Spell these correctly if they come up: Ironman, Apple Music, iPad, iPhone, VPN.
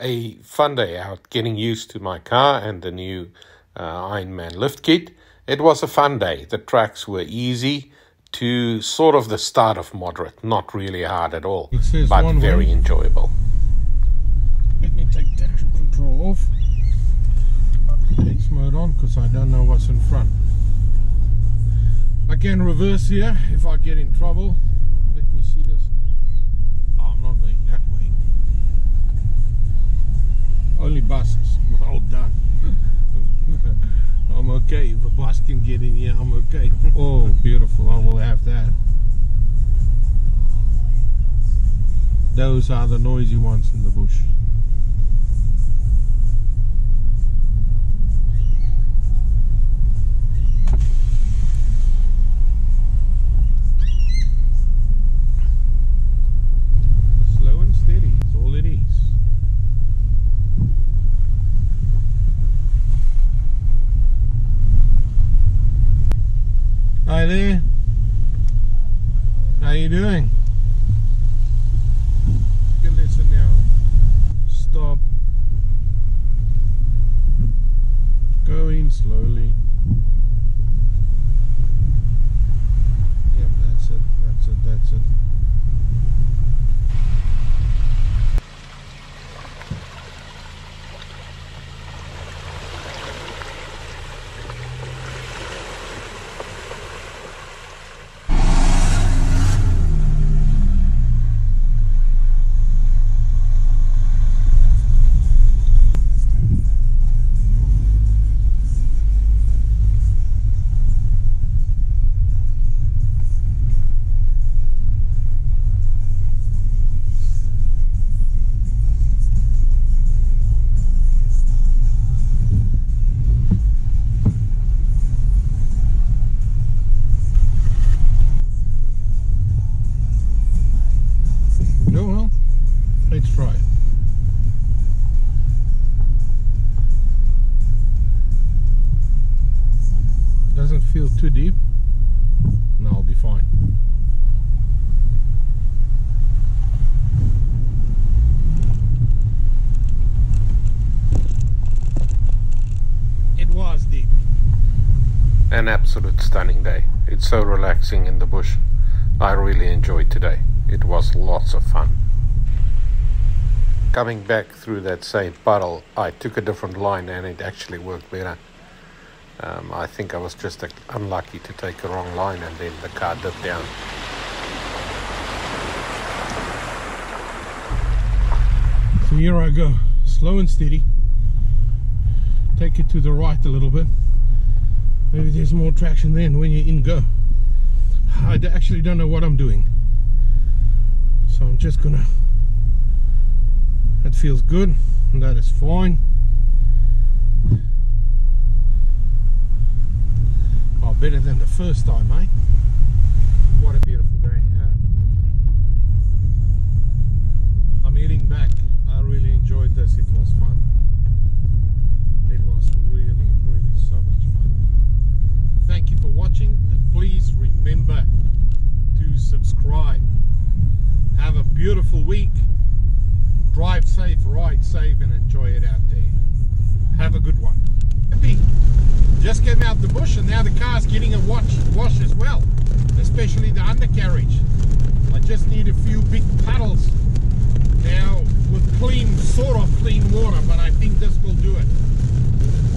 a fun day out getting used to my car and the new Ironman lift kit. It was a fun day. The tracks were easy to sort of the start of moderate, not really hard at all, but very enjoyable. Let me take traction control off. Takes mode on because I don't know what's in front. I can reverse here if I get in trouble. Let me see this. Oh, I'm not going that way. Only buses. Well done. I'm okay. If a bus can get in here, I'm okay. Oh, beautiful. I will have that. Those are the noisy ones in the bush. Hi there, how you doing? You can listen now. Stop. Go in slowly. Yep, that's it, that's it, that's it. Doesn't feel too deep, and I'll be fine. It was deep. An absolute stunning day. It's so relaxing in the bush. I really enjoyed today. It was lots of fun. Coming back through that same puddle, I took a different line and it actually worked better. I think I was just unlucky to take a wrong line and then the car dipped down. So here I go, slow and steady. Take it to the right a little bit. Maybe there's more traction then when you're in go. I actually don't know what I'm doing. So I'm just gonna... That feels good and that is fine. Better than the first time, eh? What a beautiful day. I'm heading back. I really enjoyed this. It was fun. It was really, really so much fun. Thank you for watching, and please remember to subscribe. Have a beautiful week. Drive safe, ride safe, and enjoy it out there. Have a good one. Just came out the bush, and now the car's getting a wash as well, especially the undercarriage. I just need a few big puddles now with clean, sort of clean water, but I think this will do it.